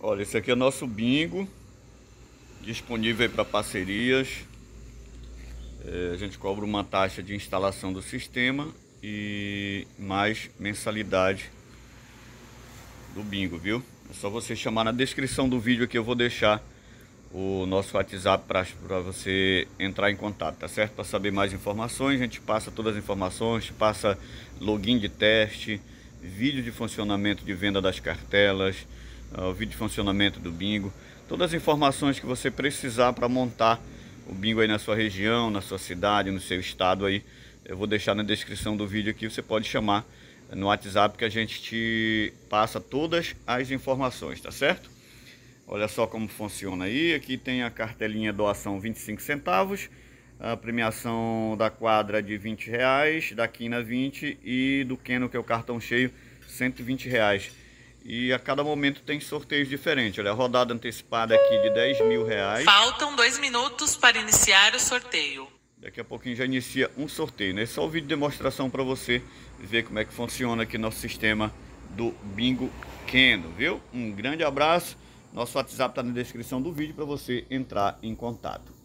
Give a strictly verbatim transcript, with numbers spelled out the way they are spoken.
Olha, esse aqui é o nosso bingo, disponível para parcerias. É, a gente cobra uma taxa de instalação do sistema e mais mensalidade do bingo, viu? É só você chamar na descrição do vídeo aqui, eu vou deixar o nosso WhatsApp para você entrar em contato, tá certo? Para saber mais informações, a gente passa todas as informações, passa login de teste, vídeo de funcionamento de venda das cartelas, o vídeo de funcionamento do bingo, todas as informações que você precisar para montar o bingo aí na sua região, na sua cidade, no seu estado aí, eu vou deixar na descrição do vídeo aqui, você pode chamar no WhatsApp que a gente te passa todas as informações, tá certo? Olha só como funciona aí, aqui tem a cartelinha doação vinte e cinco centavos, a premiação da quadra de vinte reais, da quina vinte e do Keno, que é o cartão cheio, cento e vinte reais. E a cada momento tem sorteios diferentes. Olha, a rodada antecipada aqui de dez mil reais. Faltam dois minutos para iniciar o sorteio. Daqui a pouquinho já inicia um sorteio, né? Só o vídeo de demonstração para você ver como é que funciona aqui nosso sistema do Bingo Keno, viu? Um grande abraço. Nosso WhatsApp está na descrição do vídeo para você entrar em contato.